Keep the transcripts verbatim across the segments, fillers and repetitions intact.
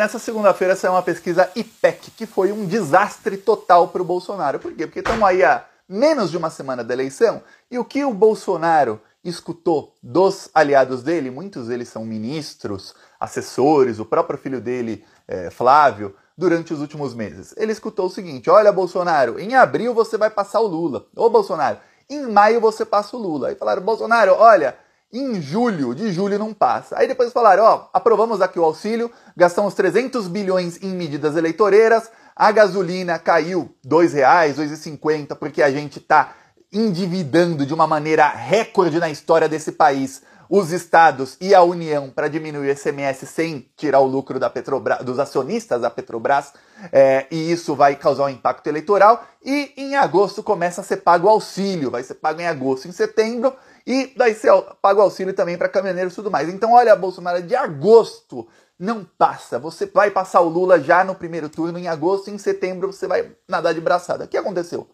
nessa segunda-feira saiu uma pesquisa I P E C, que foi um desastre total para o Bolsonaro. Por quê? Porque estamos aí há menos de uma semana da eleição, e o que o Bolsonaro escutou dos aliados dele, muitos deles são ministros, assessores, o próprio filho dele, é, Flávio, durante os últimos meses. Ele escutou o seguinte: olha, Bolsonaro, em abril você vai passar o Lula. Ô, Bolsonaro, em maio você passa o Lula. Aí falaram: Bolsonaro, olha, em julho, de julho não passa. Aí depois falaram: ó, aprovamos aqui o auxílio, gastamos trezentos bilhões em medidas eleitoreiras, a gasolina caiu dois reais, dois e cinquenta, porque a gente tá endividando de uma maneira recorde na história desse país os estados e a União para diminuir o I C M S sem tirar o lucro da Petrobras, dos acionistas da Petrobras, é, e isso vai causar um impacto eleitoral. E em agosto começa a ser pago o auxílio, vai ser pago em agosto, em setembro, e daí você paga o auxílio também para caminhoneiros e tudo mais. Então olha, Bolsonaro, de agosto não passa, você vai passar o Lula já no primeiro turno, em agosto, e em setembro você vai nadar de braçada. O que aconteceu?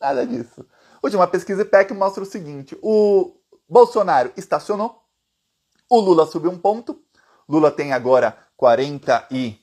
Nada disso. Última pesquisa I P E C mostra o seguinte: o Bolsonaro estacionou, o Lula subiu um ponto, Lula tem agora quarenta e...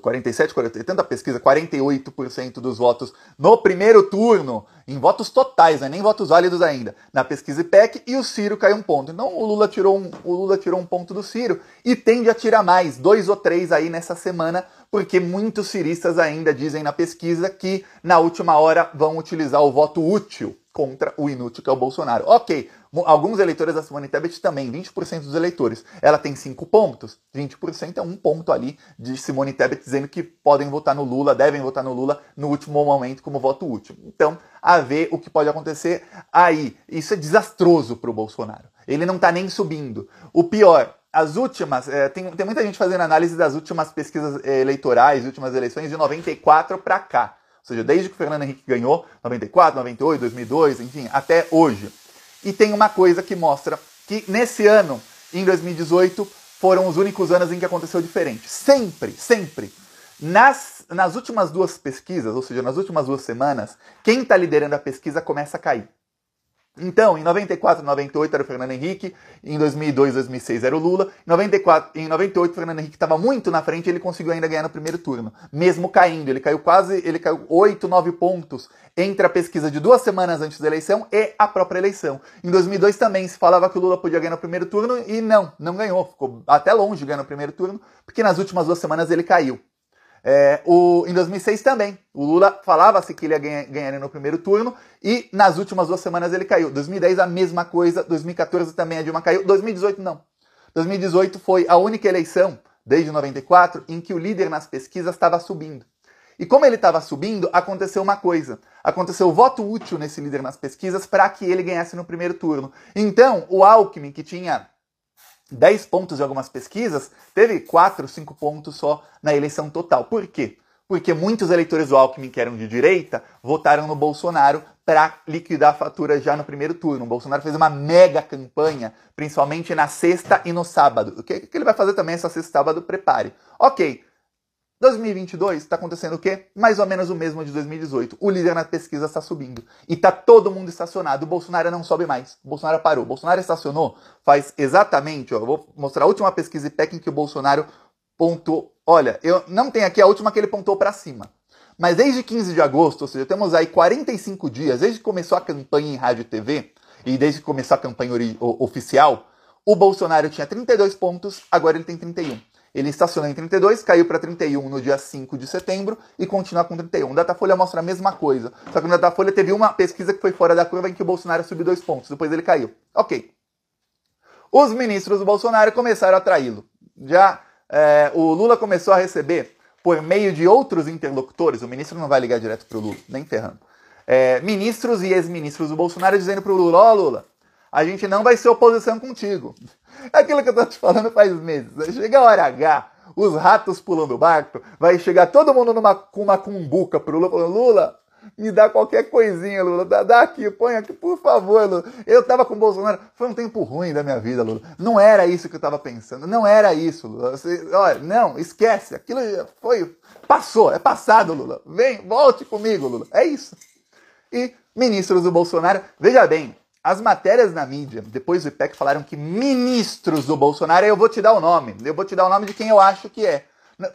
quarenta e sete, quarenta, tanta pesquisa, quarenta e oito por cento dos votos no primeiro turno, em votos totais, né, nem votos válidos ainda, na pesquisa I P E C, e o Ciro caiu um ponto. Então o Lula tirou um, o Lula tirou um ponto do Ciro e tende a tirar mais, dois ou três aí nessa semana, porque muitos ciristas ainda dizem na pesquisa que na última hora vão utilizar o voto útil contra o inútil, que é o Bolsonaro. Ok, alguns eleitores da Simone Tebet também, vinte por cento dos eleitores. Ela tem cinco pontos, vinte por cento é um ponto ali de Simone Tebet dizendo que podem votar no Lula, devem votar no Lula no último momento como voto útil. Então, a ver o que pode acontecer aí. Isso é desastroso para o Bolsonaro. Ele não está nem subindo. O pior, as últimas, é, tem, tem muita gente fazendo análise das últimas pesquisas eleitorais, últimas eleições de noventa e quatro para cá. Ou seja, desde que o Fernando Henrique ganhou, noventa e quatro, noventa e oito, dois mil e dois, enfim, até hoje. E tem uma coisa que mostra que nesse ano, em dois mil e dezoito, foram os únicos anos em que aconteceu diferente. Sempre, sempre, nas, nas últimas duas pesquisas, ou seja, nas últimas duas semanas, quem está liderando a pesquisa começa a cair. Então, em noventa e quatro, noventa e oito era o Fernando Henrique, em dois mil e dois, dois mil e seis era o Lula, em noventa e quatro, em noventa e oito o Fernando Henrique estava muito na frente e ele conseguiu ainda ganhar no primeiro turno, mesmo caindo, ele caiu quase, ele caiu oito, nove pontos entre a pesquisa de duas semanas antes da eleição e a própria eleição. Em dois mil e dois também se falava que o Lula podia ganhar no primeiro turno e não, não ganhou, ficou até longe de ganhar no primeiro turno, porque nas últimas duas semanas ele caiu. É, o, em dois mil e seis também, o Lula falava-se que ele ia ganhar, ganhar no primeiro turno e nas últimas duas semanas ele caiu. dois mil e dez a mesma coisa, dois mil e quatorze também a Dilma caiu, dois mil e dezoito não. dois mil e dezoito foi a única eleição, desde noventa e quatro, em que o líder nas pesquisas estava subindo. E como ele estava subindo, aconteceu uma coisa. Aconteceu o voto útil nesse líder nas pesquisas para que ele ganhasse no primeiro turno. Então, o Alckmin, que tinha dez pontos em algumas pesquisas, teve quatro, cinco pontos só na eleição total. Por quê? Porque muitos eleitores do Alckmin, que eram de direita, votaram no Bolsonaro para liquidar a fatura já no primeiro turno. O Bolsonaro fez uma mega campanha, principalmente na sexta e no sábado. O que ele vai fazer também essa sexta e sábado? Prepare. Ok, dois mil e vinte e dois está acontecendo o quê? Mais ou menos o mesmo de dois mil e dezoito. O líder na pesquisa está subindo. E está todo mundo estacionado. O Bolsonaro não sobe mais. O Bolsonaro parou. O Bolsonaro estacionou faz exatamente... Ó, eu vou mostrar a última pesquisa I P E C em que o Bolsonaro pontuou. Olha, eu não tenho aqui a última que ele pontou para cima. Mas desde quinze de agosto, ou seja, temos aí quarenta e cinco dias, desde que começou a campanha em rádio e T V, e desde que começou a campanha oficial, o Bolsonaro tinha trinta e dois pontos, agora ele tem trinta e um. Ele estacionou em trinta e dois, caiu para trinta e um no dia cinco de setembro e continua com trinta e um. O Datafolha mostra a mesma coisa. Só que no Datafolha teve uma pesquisa que foi fora da curva em que o Bolsonaro subiu dois pontos. Depois ele caiu. Ok. Os ministros do Bolsonaro começaram a traí-lo. Já é, o Lula começou a receber, por meio de outros interlocutores, o ministro não vai ligar direto para o Lula, nem ferrando, é, ministros e ex-ministros do Bolsonaro dizendo para o Lula: ó, Lula, a gente não vai ser oposição contigo. É aquilo que eu tô te falando faz meses. Chega a hora H, os ratos pulam do barco, vai chegar todo mundo numa, com uma cumbuca pro Lula, falando: Lula, me dá qualquer coisinha, Lula, dá, dá aqui, põe aqui, por favor, Lula. Eu tava com o Bolsonaro, foi um tempo ruim da minha vida, Lula. Não era isso que eu tava pensando, não era isso, Lula. Você, olha, não, esquece, aquilo foi, passou, é passado, Lula. Vem, volte comigo, Lula. É isso. E ministros do Bolsonaro, veja bem, As matérias na mídia, depois do I P E C, falaram que ministros do Bolsonaro, eu vou te dar o nome, eu vou te dar o nome de quem eu acho que é.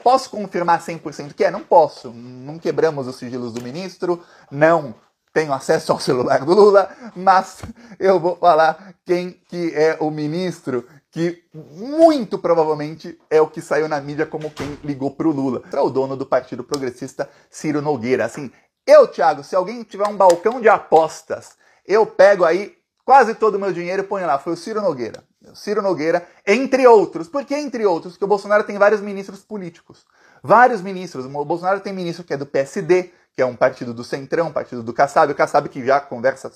Posso confirmar cem por cento que é? Não posso. Não quebramos os sigilos do ministro, não tenho acesso ao celular do Lula, mas eu vou falar quem que é o ministro que muito provavelmente é o que saiu na mídia como quem ligou pro Lula. É o dono do Partido Progressista, Ciro Nogueira. Assim, eu, Thiago, se alguém tiver um balcão de apostas, eu pego aí quase todo o meu dinheiro e ponho lá. Foi o Ciro Nogueira. O Ciro Nogueira, entre outros. Por que entre outros? Porque o Bolsonaro tem vários ministros políticos. Vários ministros. O Bolsonaro tem ministro que é do P S D, que é um partido do Centrão, um partido do Kassab. O Kassab que já conversa,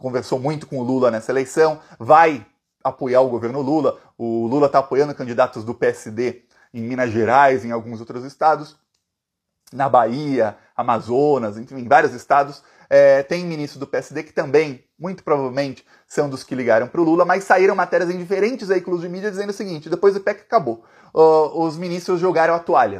conversou muito com o Lula nessa eleição, vai apoiar o governo Lula. O Lula está apoiando candidatos do P S D em Minas Gerais, em alguns outros estados. Na Bahia, Amazonas, enfim, em vários estados. É, tem ministro do P S D que também, muito provavelmente, são dos que ligaram para o Lula, mas saíram matérias em diferentes veículos de mídia dizendo o seguinte: depois do I P E C acabou. Uh, os ministros jogaram a toalha.